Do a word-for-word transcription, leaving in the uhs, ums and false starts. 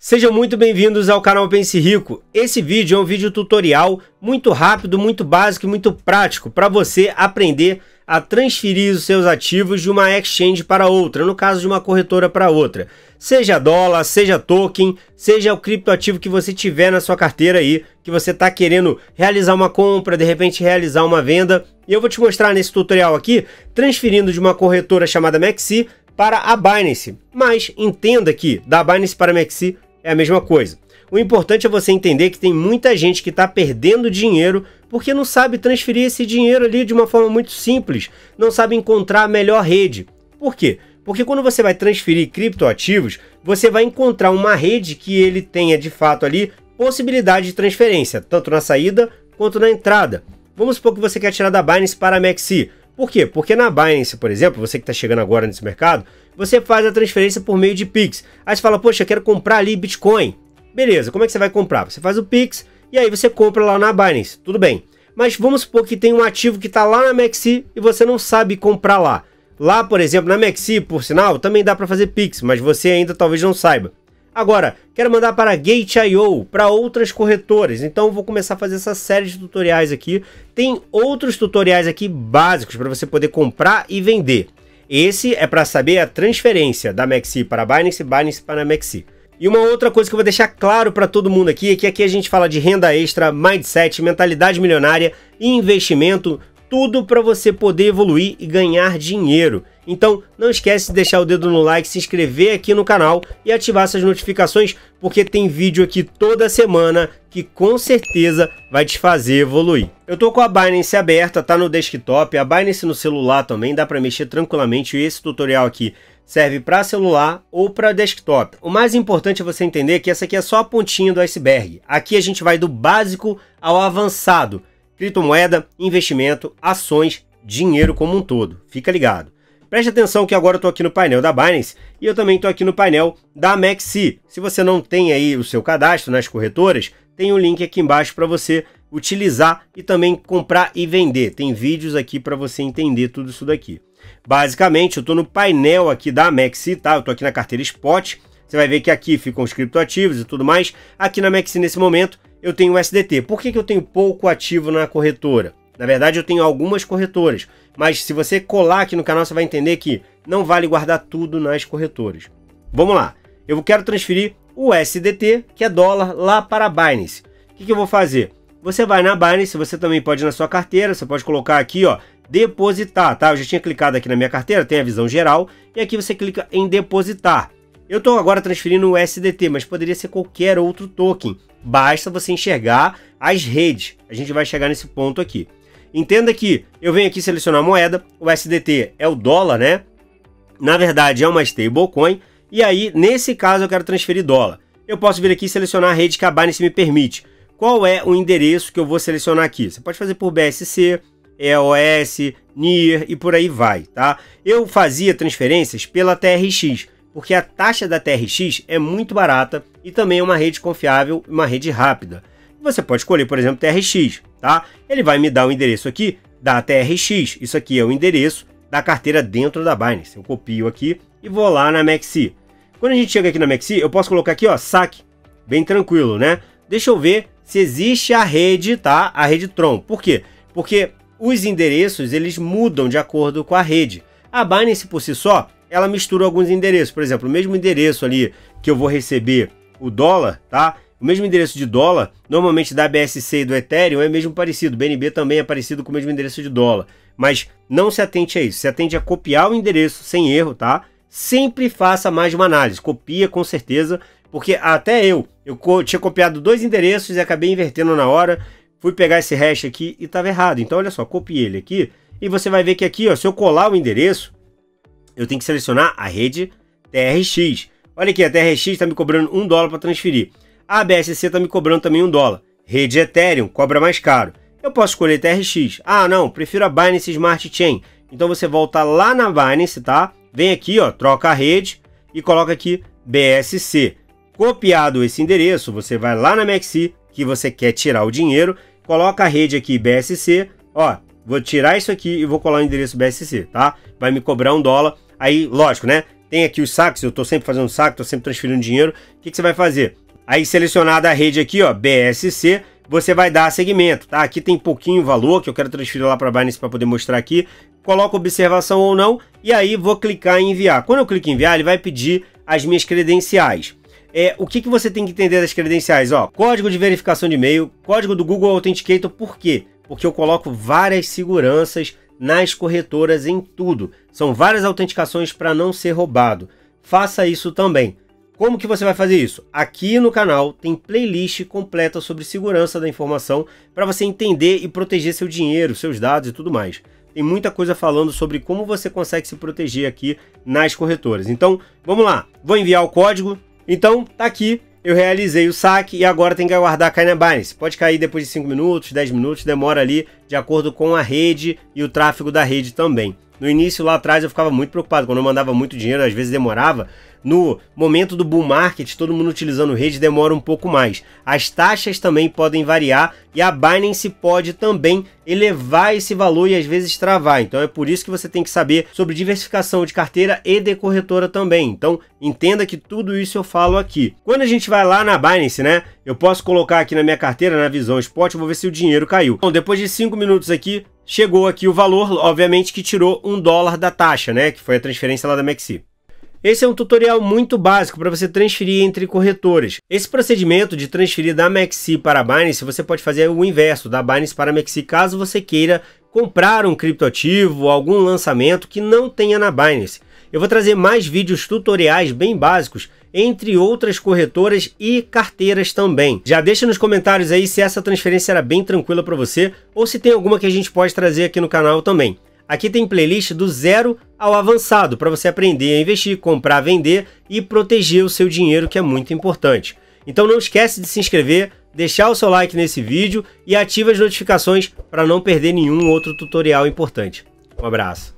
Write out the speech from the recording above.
Sejam muito bem-vindos ao canal Pense Rico. Esse vídeo é um vídeo tutorial muito rápido, muito básico e muito prático para você aprender a transferir os seus ativos de uma exchange para outra, no caso de uma corretora para outra. Seja dólar, seja token, seja o criptoativo que você tiver na sua carteira aí, que você está querendo realizar uma compra, de repente realizar uma venda. E eu vou te mostrar nesse tutorial aqui, transferindo de uma corretora chamada M E X C para a Binance. Mas entenda que da Binance para a M E X C é a mesma coisa. O importante é você entender que tem muita gente que está perdendo dinheiro porque não sabe transferir esse dinheiro ali de uma forma muito simples, não sabe encontrar a melhor rede. Por quê? Porque quando você vai transferir criptoativos, você vai encontrar uma rede que ele tenha de fato ali possibilidade de transferência, tanto na saída quanto na entrada. Vamos supor que você quer tirar da Binance para a M E X C. Por quê? Porque na Binance, por exemplo, você que está chegando agora nesse mercado, você faz a transferência por meio de Pix. Aí você fala, poxa, eu quero comprar ali Bitcoin. Beleza, como é que você vai comprar? Você faz o Pix e aí você compra lá na Binance, tudo bem. Mas vamos supor que tem um ativo que está lá na M E X C e você não sabe comprar lá. Lá, por exemplo, na M E X C, por sinal, também dá para fazer Pix, mas você ainda talvez não saiba. Agora, quero mandar para Gate ponto i o, para outras corretoras, então eu vou começar a fazer essa série de tutoriais aqui. Tem outros tutoriais aqui básicos para você poder comprar e vender. Esse é para saber a transferência da M E X C para a Binance, Binance para a M E X C. E uma outra coisa que eu vou deixar claro para todo mundo aqui é que aqui a gente fala de renda extra, mindset, mentalidade milionária, investimento, tudo para você poder evoluir e ganhar dinheiro. Então não esquece de deixar o dedo no like, se inscrever aqui no canal e ativar essas notificações, porque tem vídeo aqui toda semana que com certeza vai te fazer evoluir. Eu tô com a Binance aberta, tá no desktop, a Binance no celular também, dá para mexer tranquilamente. Esse tutorial aqui serve para celular ou para desktop. O mais importante é você entender que essa aqui é só a pontinha do iceberg. Aqui a gente vai do básico ao avançado. Criptomoeda, investimento, ações, dinheiro como um todo. Fica ligado. Preste atenção que agora eu estou aqui no painel da Binance e eu também estou aqui no painel da M E X C. Se você não tem aí o seu cadastro nas corretoras, tem um link aqui embaixo para você utilizar e também comprar e vender. Tem vídeos aqui para você entender tudo isso daqui. Basicamente, eu estou no painel aqui da M E X C, tá? Eu estou aqui na carteira Spot. Você vai ver que aqui ficam os criptoativos e tudo mais. Aqui na M E X C, nesse momento, eu tenho o U S D T. Por que que eu tenho pouco ativo na corretora? Na verdade, eu tenho algumas corretoras, mas se você colar aqui no canal, você vai entender que não vale guardar tudo nas corretoras. Vamos lá. Eu quero transferir o U S D T, que é dólar, lá para a Binance. O que que eu vou fazer? Você vai na Binance, você também pode ir na sua carteira, você pode colocar aqui, ó, depositar, tá? Eu já tinha clicado aqui na minha carteira, tem a visão geral, e aqui você clica em depositar. Eu estou agora transferindo o U S D T, mas poderia ser qualquer outro token. Basta você enxergar as redes. A gente vai chegar nesse ponto aqui. Entenda que eu venho aqui selecionar a moeda, o U S D T é o dólar, né? Na verdade é uma stablecoin, e aí nesse caso eu quero transferir dólar. Eu posso vir aqui e selecionar a rede que a Binance me permite. Qual é o endereço que eu vou selecionar aqui? Você pode fazer por B S C, E O S, NEAR e por aí vai, tá? Eu fazia transferências pela T R X, porque a taxa da T R X é muito barata e também é uma rede confiável, uma rede rápida. Você pode escolher, por exemplo, T R X, tá? Ele vai me dar o endereço aqui da T R X. Isso aqui é o endereço da carteira dentro da Binance. Eu copio aqui e vou lá na M E X C. Quando a gente chega aqui na M E X C, eu posso colocar aqui, ó, saque. Bem tranquilo, né? Deixa eu ver se existe a rede, tá? A rede Tron. Por quê? Porque os endereços, eles mudam de acordo com a rede. A Binance, por si só, ela mistura alguns endereços. Por exemplo, o mesmo endereço ali que eu vou receber o dólar, tá? O mesmo endereço de dólar, normalmente da B S C e do Ethereum, é mesmo parecido. O B N B também é parecido com o mesmo endereço de dólar. Mas não se atente a isso. Se atente a copiar o endereço sem erro, tá? Sempre faça mais de uma análise. Copia com certeza, porque até eu, eu tinha copiado dois endereços e acabei invertendo na hora. Fui pegar esse hash aqui e estava errado. Então, olha só, copiei ele aqui. E você vai ver que aqui, ó, se eu colar o endereço, eu tenho que selecionar a rede T R X. Olha aqui, a T R X está me cobrando um dólar para transferir. A B S C está me cobrando também um dólar. Rede Ethereum cobra mais caro. Eu posso escolher T R X. Ah, não, prefiro a Binance Smart Chain. Então você volta lá na Binance, tá? Vem aqui, ó, troca a rede e coloca aqui B S C. Copiado esse endereço, você vai lá na M E X C, que você quer tirar o dinheiro, coloca a rede aqui B S C, ó, vou tirar isso aqui e vou colar o endereço B S C, tá? Vai me cobrar um dólar. Aí, lógico, né? tem aqui os saques, eu estou sempre fazendo saque, estou sempre transferindo dinheiro. O que, que você vai fazer? Aí selecionada a rede aqui, ó, B S C, você vai dar segmento, tá? Aqui tem pouquinho valor que eu quero transferir lá para Binance para poder mostrar aqui. Coloco observação ou não e aí vou clicar em enviar. Quando eu clico em enviar, ele vai pedir as minhas credenciais. É, o que, que você tem que entender das credenciais? Ó, código de verificação de e-mail, código do Google Authenticator, por quê? Porque eu coloco várias seguranças nas corretoras em tudo. São várias autenticações para não ser roubado. Faça isso também. Como que você vai fazer isso? Aqui no canal tem playlist completa sobre segurança da informação para você entender e proteger seu dinheiro, seus dados e tudo mais. Tem muita coisa falando sobre como você consegue se proteger aqui nas corretoras. Então, vamos lá. Vou enviar o código. Então, tá aqui. Eu realizei o saque e agora tem que aguardar cair na Binance. Pode cair depois de cinco minutos, dez minutos, demora ali de acordo com a rede e o tráfego da rede também. No início, lá atrás, eu ficava muito preocupado. Quando eu mandava muito dinheiro, às vezes demorava. No momento do bull market, todo mundo utilizando rede demora um pouco mais. As taxas também podem variar e a Binance pode também elevar esse valor e às vezes travar. Então é por isso que você tem que saber sobre diversificação de carteira e de corretora também. Então entenda que tudo isso eu falo aqui. Quando a gente vai lá na Binance, né? Eu posso colocar aqui na minha carteira, na visão spot, eu vou ver se o dinheiro caiu. Então, depois de cinco minutos aqui, chegou aqui o valor, obviamente que tirou um dólar da taxa, né? Que foi a transferência lá da M E X C. Esse é um tutorial muito básico para você transferir entre corretoras. Esse procedimento de transferir da M E X C para a Binance, você pode fazer o inverso, da Binance para a M E X C, caso você queira comprar um criptoativo, algum lançamento que não tenha na Binance. Eu vou trazer mais vídeos tutoriais bem básicos, entre outras corretoras e carteiras também. Já deixa nos comentários aí se essa transferência era bem tranquila para você ou se tem alguma que a gente pode trazer aqui no canal também. Aqui tem playlist do zero ao avançado para você aprender a investir, comprar, vender e proteger o seu dinheiro, que é muito importante. Então não esquece de se inscrever, deixar o seu like nesse vídeo e ativa as notificações para não perder nenhum outro tutorial importante. Um abraço.